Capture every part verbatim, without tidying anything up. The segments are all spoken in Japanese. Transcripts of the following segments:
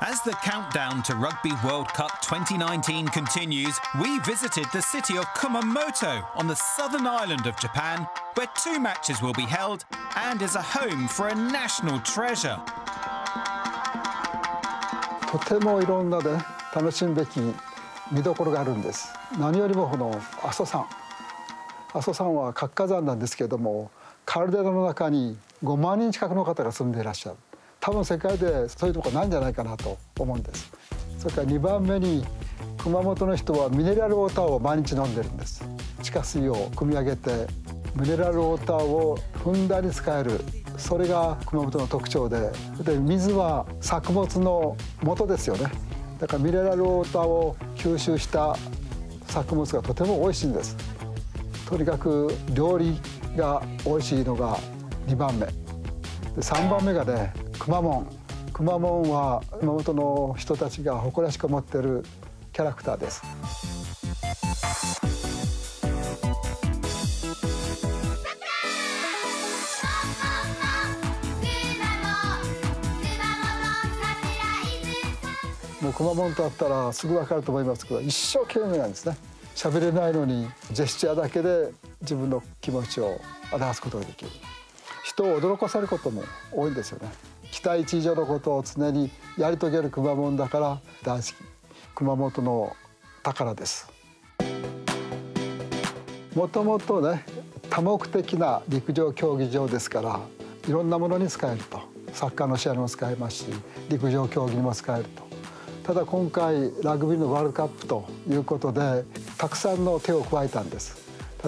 As the countdown to Rugby World Cup twenty nineteen continues, we visited the city of Kumamoto on the southern island of Japan, where two matches will be held and is a home for a national treasure. とてもいろんなで楽しむべき見どころがあるんです。何よりもこの阿蘇山。阿蘇山は活火山なんですけれども、カルデラの中にごまんにん近くの方が住んでいらっしゃる。多分世界でそういうとこないんじゃないかなと思うんです。それからにばんめに、熊本の人はミネラルウォーターを毎日飲んでるんです。地下水を汲み上げてミネラルウォーターをふんだんに使える。 それが熊本の特徴で、で水は作物の元ですよね。だからミネラルウォーターを吸収した作物がとても美味しいんです。とにかく料理が美味しいのがにばんめで、さんばんめがね、くまモン。くまモンは熊本の人たちが誇らしく思っているキャラクターです。 熊本だったらすぐ分かると思いますけど、一生懸命なんですね。喋れないのにジェスチャーだけで自分の気持ちを表すことができる。人を驚かせることも多いんですよね。期待値以上のことを常にやり遂げる熊本だから大好き。熊本の宝です。もともとね、多目的な陸上競技場ですから、いろんなものに使えると。サッカーの試合にも使えますし、陸上競技にも使えると。 ただ今回ラグビーのワールドカップということで、たくさんの手を加えたんです。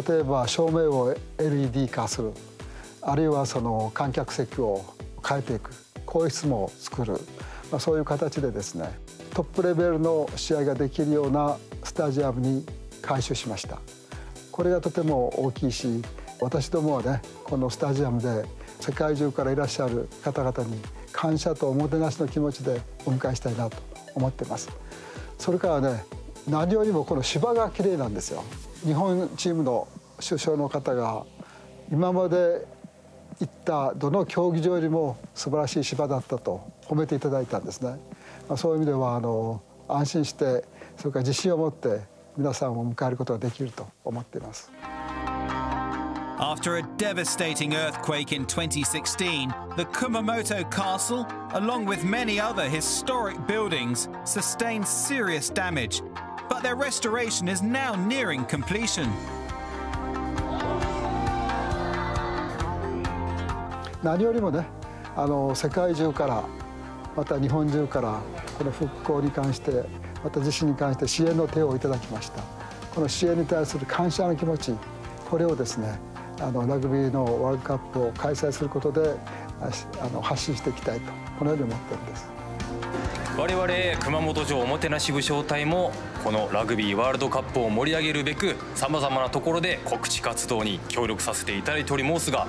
例えば照明を エルイーディー 化する、あるいはその観客席を変えていく、更衣室も作る、まあ、そういう形でですね、トップレベルの試合ができるようなスタジアムに改修しました。これがとても大きいし、私どもはね、このスタジアムで世界中からいらっしゃる方々に感謝とおもてなしの気持ちでお迎えしたいなと 思ってます。それからね、何よりもこの芝が綺麗なんですよ。日本チームの主将の方が今まで行ったどの競技場よりも素晴らしい芝だったと褒めていただいたんですね。まあ、そういう意味ではあの安心して、それから自信を持って皆さんを迎えることができると思っています。 After a devastating earthquake in twenty sixteen, the Kumamoto Castle, along with many other historic buildings, sustained serious damage, but their restoration is now nearing completion. 何よりもね、あの世界中から、また日本中から、この復興に関して、また地震に関して支援の手をいただきました。この支援に対する感謝の気持ち、これをですね、 あのラグビーのワールドカップを開催することで、あの発信していきたいと、このように思っているんです。我々熊本城おもてなし武将隊も、このラグビーワールドカップを盛り上げるべく、さまざまなところで告知活動に協力させていただいておりますが、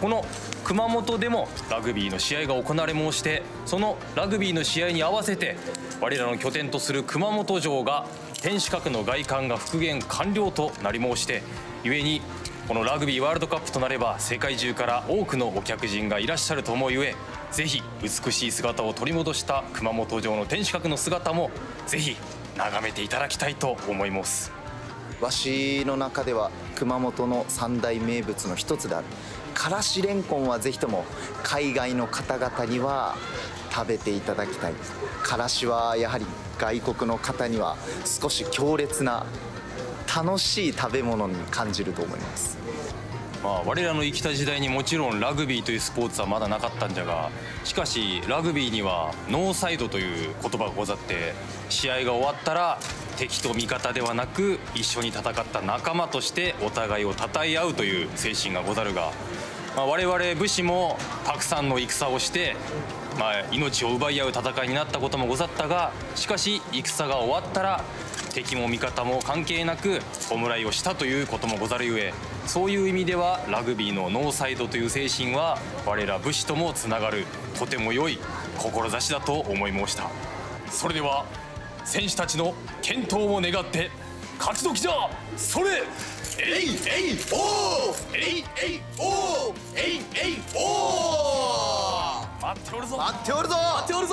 この熊本でもラグビーの試合が行われ申して、そのラグビーの試合に合わせて我らの拠点とする熊本城が天守閣の外観が復元完了となり申して、故に このラグビーワールドカップとなれば、世界中から多くのお客人がいらっしゃると思うゆえ、ぜひ美しい姿を取り戻した熊本城の天守閣の姿もぜひ眺めていただきたいと思います。わしの中では熊本の三大名物の一つであるからしれんこんは、ぜひとも海外の方々には食べていただきたいです。からしはやはり外国の方には少し強烈な 楽しい食べ物に感じると思います。まあ、我らの生きた時代にもちろんラグビーというスポーツはまだなかったんじゃが、しかしラグビーにはノーサイドという言葉がござって、試合が終わったら敵と味方ではなく、一緒に戦った仲間としてお互いを称え合うという精神がござるが、まあ、我々武士もたくさんの戦をして、 まあ、命を奪い合う戦いになったこともござったが、しかし戦が終わったら敵も味方も関係なく弔いをしたということもござるゆえ、そういう意味ではラグビーのノーサイドという精神は我ら武士ともつながる、とても良い志だと思い申した。それでは選手たちの健闘を願って勝ち時じゃ、それえいえいおーえいえいおーえいえいおー 待っておるぞ、待っておるぞ、待っておる